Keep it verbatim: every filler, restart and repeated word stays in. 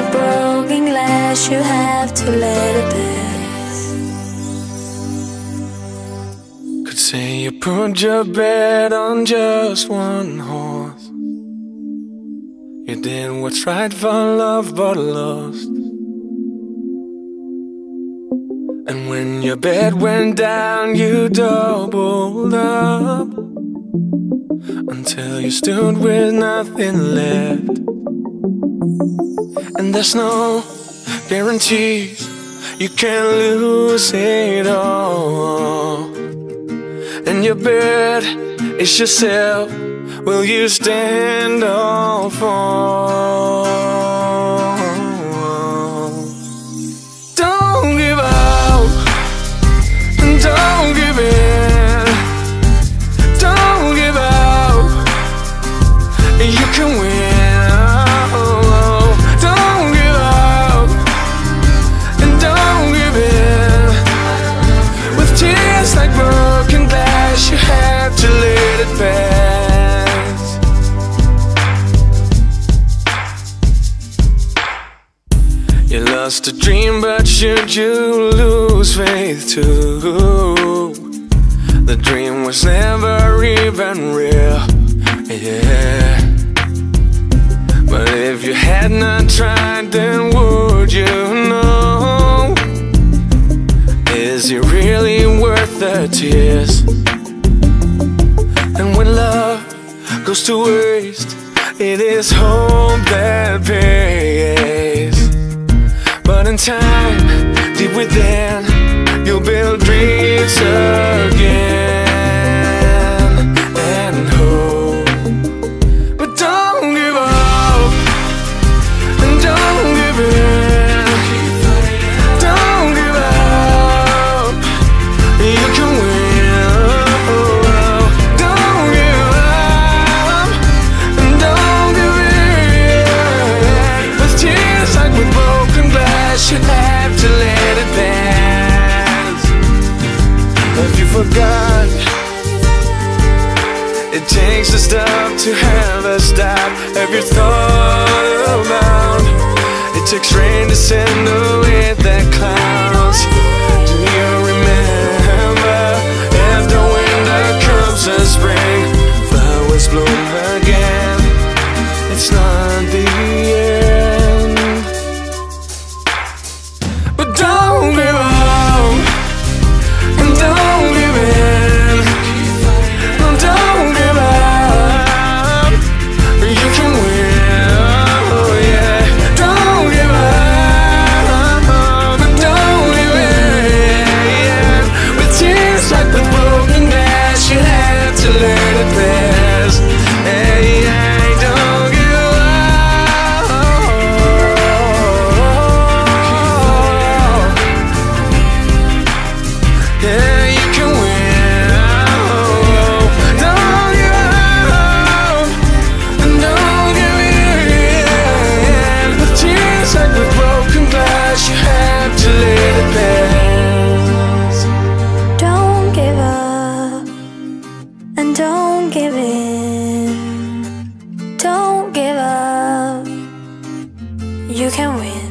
like broken glass, you have to let it pass. Could say you put your bet on just one horse. You did what's right for love but lost. And when your bed went down, you doubled up until you stood with nothing left. And there's no guarantees, you can't lose it all. And your bed is yourself, will you stand or fall? Don't give out, and don't give in. Don't give out, you can win. Lost a dream, but should you lose faith too? The dream was never even real, yeah. But if you had not tried, then would you know? Is it really worth the tears? And when love goes to waste, it is hope that pays. But in time, deep within, you'll build dreams again and hope. But don't give up, and don't give in. Don't give up, you can win. Don't give up, and don't give in. With tears like with broken glass, you have to let it pass. Have you forgot? It takes a stop to have a stop. Have you thought about? It takes rain to send away the clouds. Do you remember? After winter comes the spring, flowers bloom again. It's not the end. But don't give up, and don't give in. Don't give up, you can win, oh yeah. Don't give up, and don't give in. With tears like the broken glass, you have to learn to pass, hey, yeah. You can win.